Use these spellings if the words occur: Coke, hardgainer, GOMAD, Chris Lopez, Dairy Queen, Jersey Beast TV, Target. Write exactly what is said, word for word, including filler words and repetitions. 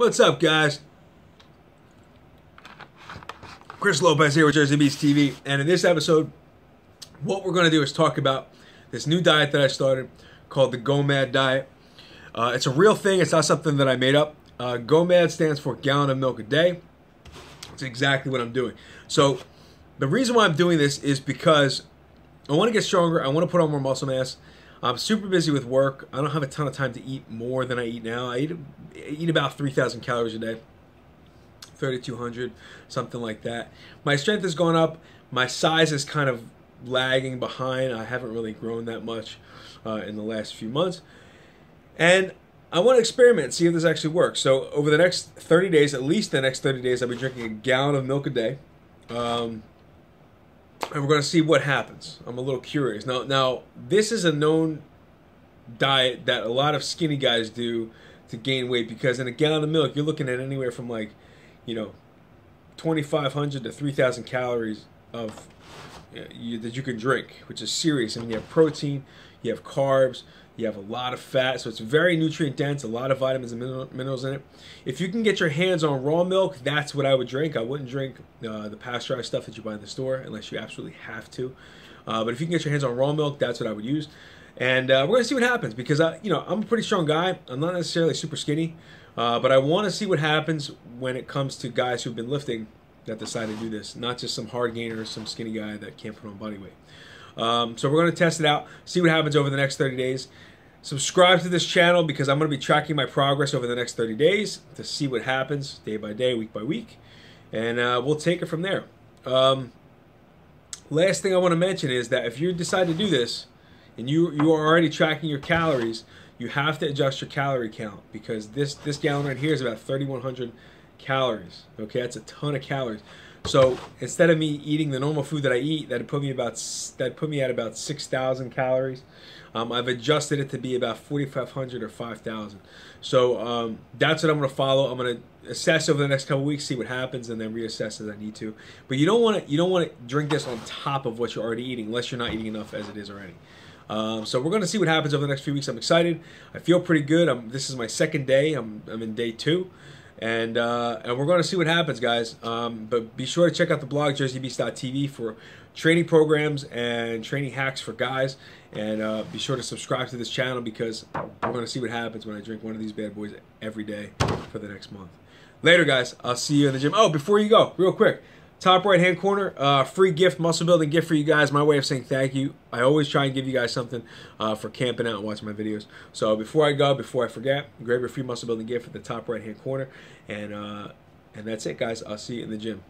What's up, guys? Chris Lopez here with Jersey Beast T V, and in this episode, what we're going to do is talk about this new diet that I started called the GOMAD diet. Uh, it's a real thing. It's not something that I made up. Uh, GOMAD stands for gallon of milk a day. It's exactly what I'm doing. So the reason why I'm doing this is because I want to get stronger. I want to put on more muscle mass. I'm super busy with work. I don't have a ton of time to eat more than I eat now. I eat, eat about three thousand calories a day, thirty-two hundred, something like that. My strength has gone up. My size is kind of lagging behind. I haven't really grown that much uh, in the last few months. And I want to experiment and see if this actually works. So over the next thirty days, at least the next thirty days, I'll be drinking a gallon of milk a day. Um, And we're going to see what happens. I'm a little curious. Now, now, this is a known diet that a lot of skinny guys do to gain weight, because in a gallon of milk, you're looking at anywhere from like, you know, twenty-five hundred to three thousand calories of uh, you, that you can drink, which is serious. I mean, you have protein, you have carbs, you have a lot of fat, so it's very nutrient dense, a lot of vitamins and mineral, minerals in it. If you can get your hands on raw milk, that's what I would drink. I wouldn't drink uh, the pasteurized stuff that you buy in the store unless you absolutely have to. Uh, but if you can get your hands on raw milk, that's what I would use. And uh, we're gonna see what happens, because I, you know, I'm a pretty strong guy. I'm not necessarily super skinny, uh, but I want to see what happens when it comes to guys who've been lifting that decide to do this, not just some hard gainer or some skinny guy that can't put on body weight. Um, so we're going to test it out, see what happens over the next thirty days. Subscribe to this channel, because I'm going to be tracking my progress over the next thirty days to see what happens day by day, week by week. And uh, we'll take it from there. Um, last thing I want to mention is that if you decide to do this and you, you are already tracking your calories, you have to adjust your calorie count, because this, this gallon right here is about thirty-one hundred calories. Okay, that's a ton of calories. So instead of me eating the normal food that I eat, that put me about that put me at about six thousand calories. Um, I've adjusted it to be about forty-five hundred or five thousand. So um, that's what I'm going to follow. I'm going to assess over the next couple weeks, see what happens, and then reassess as I need to. But you don't want to you don't want to drink this on top of what you're already eating, unless you're not eating enough as it is already. Um, so we're going to see what happens over the next few weeks. I'm excited. I feel pretty good. I'm, this is my second day. I'm I'm in day two. And, uh, and we're going to see what happens, guys. Um, but be sure to check out the blog, jersey beast dot T V, for training programs and training hacks for guys. And uh, be sure to subscribe to this channel, because we're going to see what happens when I drink one of these bad boys every day for the next month. Later, guys. I'll see you in the gym. Oh, before you go, real quick, top right-hand corner, uh, free gift, muscle building gift for you guys. My way of saying thank you. I always try and give you guys something uh, for camping out and watching my videos. So before I go, before I forget, grab your free muscle building gift at the top right-hand corner. And, uh, and that's it, guys. I'll see you in the gym.